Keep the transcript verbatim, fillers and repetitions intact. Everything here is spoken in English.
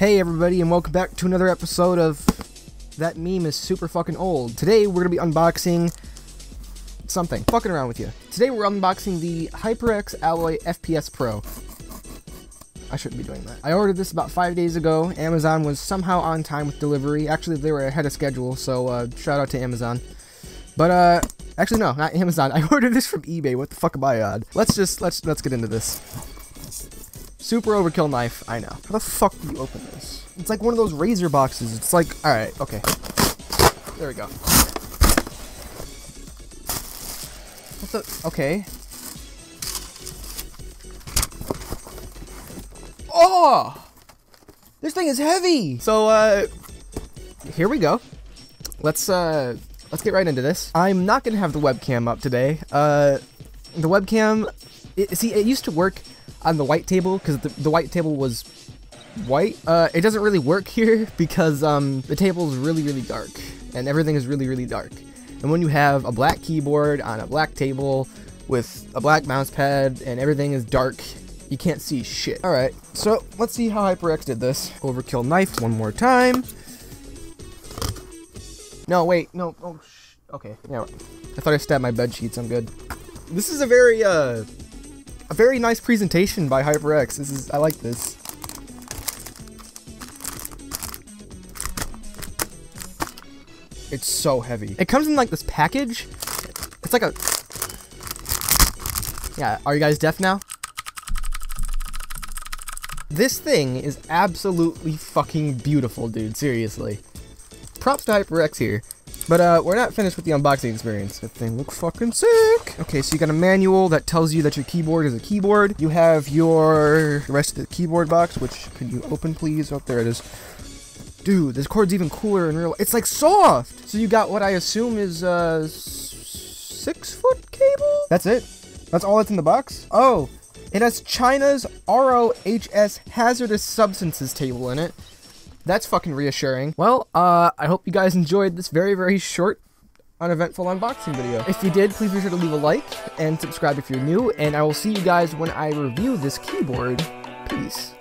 Hey everybody, and welcome back to another episode of That Meme Is Super Fucking Old. Today we're gonna be unboxing something. Fucking around with you. Today we're unboxing the HyperX Alloy F P S Pro. I shouldn't be doing that. I ordered this about five days ago. Amazon was somehow on time with delivery. Actually, they were ahead of schedule, so uh, shout out to Amazon. But uh, actually no, not Amazon. I ordered this from eBay. What the fuck am I on? Let's just let's let's get into this. Super overkill knife, I know. How the fuck do you open this? It's like one of those razor boxes. It's like, alright, okay. There we go. What the? Okay. Oh! This thing is heavy! So, uh, here we go. Let's, uh, let's get right into this. I'm not gonna have the webcam up today. Uh, the webcam, it, see, it used to work on the white table, because the, the white table was white. Uh, it doesn't really work here, because um, the table is really, really dark, and everything is really, really dark. And when you have a black keyboard on a black table with a black mouse pad, and everything is dark, you can't see shit. All right, so let's see how HyperX did this. Overkill knife one more time. No, wait, no, oh, sh okay. Yeah, I thought I stabbed my bed sheets, I'm good. This is a very, uh, A very nice presentation by HyperX. This is, I like this. It's so heavy. It comes in like this package. It's like a, yeah, are you guys deaf now? This thing is absolutely fucking beautiful, dude, seriously. Props to HyperX here. But uh, we're not finished with the unboxing experience. That thing looks fucking sick. Okay, so you got a manual that tells you that your keyboard is a keyboard. You have your the rest of the keyboard box, which could you open please? Oh, there it is. Dude, this cord's even cooler in real life. It's like soft. So you got what I assume is uh, six foot cable. That's it. That's all that's in the box. Oh, it has China's R O H S hazardous substances table in it. That's fucking reassuring. Well, uh, I hope you guys enjoyed this very, very short, uneventful unboxing video. If you did, please be sure to leave a like and subscribe if you're new, and I will see you guys when I review this keyboard. Peace.